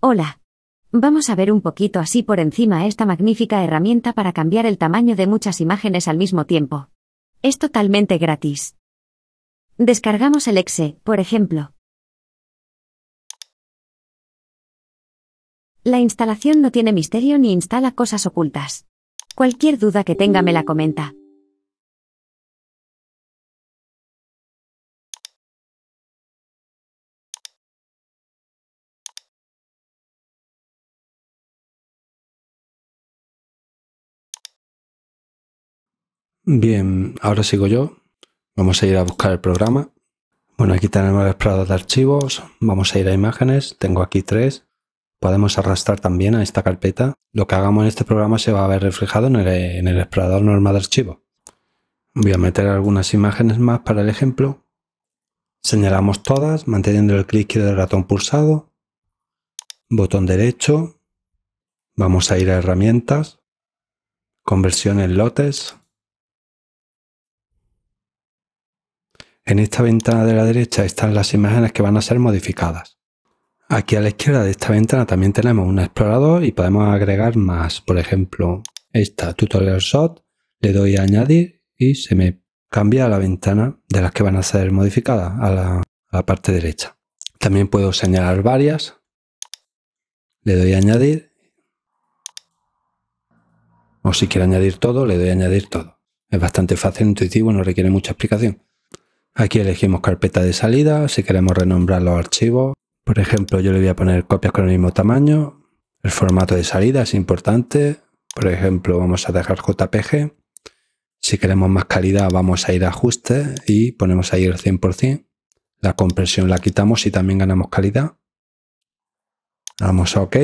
Hola. Vamos a ver un poquito así por encima esta magnífica herramienta para cambiar el tamaño de muchas imágenes al mismo tiempo. Es totalmente gratis. Descargamos el exe, por ejemplo. La instalación no tiene misterio ni instala cosas ocultas. Cualquier duda que tenga me la comenta. Bien, ahora sigo yo. Vamos a ir a buscar el programa. Bueno, aquí tenemos el explorador de archivos. Vamos a ir a imágenes. Tengo aquí 3. Podemos arrastrar también a esta carpeta. Lo que hagamos en este programa se va a ver reflejado en el explorador normal de archivos. Voy a meter algunas imágenes más para el ejemplo. Señalamos todas manteniendo el clic izquierdo del ratón pulsado. Botón derecho. Vamos a ir a herramientas. Conversión en lotes. En esta ventana de la derecha están las imágenes que van a ser modificadas. Aquí a la izquierda de esta ventana también tenemos un explorador y podemos agregar más. Por ejemplo, esta Tutorial Shot, le doy a añadir y se me cambia a la ventana de las que van a ser modificadas, a la parte derecha. También puedo señalar varias. Le doy a añadir. O si quiero añadir todo, le doy a añadir todo. Es bastante fácil, intuitivo, no requiere mucha explicación. Aquí elegimos carpeta de salida, si queremos renombrar los archivos. Por ejemplo, yo le voy a poner copias con el mismo tamaño. El formato de salida es importante. Por ejemplo, vamos a dejar JPG. Si queremos más calidad, vamos a ir a ajustes y ponemos ahí el 100%. La compresión la quitamos y también ganamos calidad. Vamos a OK.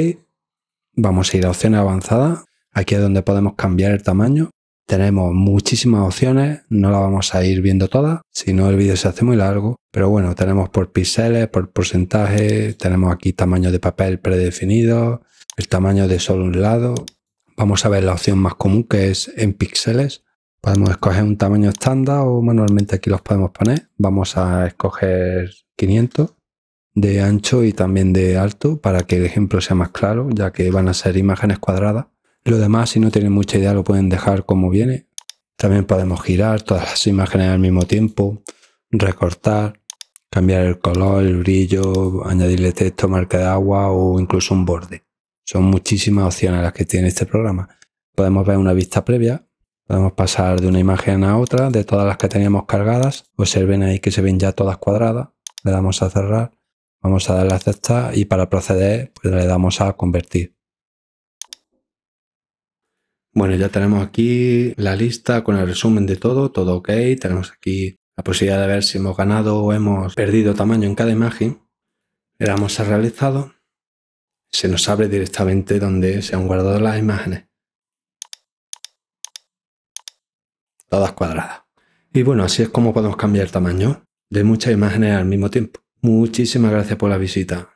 Vamos a ir a opciones avanzadas. Aquí es donde podemos cambiar el tamaño. Tenemos muchísimas opciones, no las vamos a ir viendo todas, si no el vídeo se hace muy largo. Pero bueno, tenemos por píxeles, por porcentaje, tenemos aquí tamaño de papel predefinido, el tamaño de solo un lado. Vamos a ver la opción más común que es en píxeles. Podemos escoger un tamaño estándar o manualmente aquí los podemos poner. Vamos a escoger 500 de ancho y también de alto para que el ejemplo sea más claro, ya que van a ser imágenes cuadradas. Lo demás, si no tienen mucha idea, lo pueden dejar como viene. También podemos girar todas las imágenes al mismo tiempo, recortar, cambiar el color, el brillo, añadirle texto, marca de agua o incluso un borde. Son muchísimas opciones las que tiene este programa. Podemos ver una vista previa, podemos pasar de una imagen a otra, de todas las que teníamos cargadas. Observen ahí que se ven ya todas cuadradas. Le damos a cerrar, vamos a darle a aceptar y para proceder pues le damos a convertir. Bueno, ya tenemos aquí la lista con el resumen de todo, todo OK. Tenemos aquí la posibilidad de ver si hemos ganado o hemos perdido tamaño en cada imagen. Le damos a realizado. Se nos abre directamente donde se han guardado las imágenes. Todas cuadradas. Y bueno, así es como podemos cambiar el tamaño de muchas imágenes al mismo tiempo. Muchísimas gracias por la visita.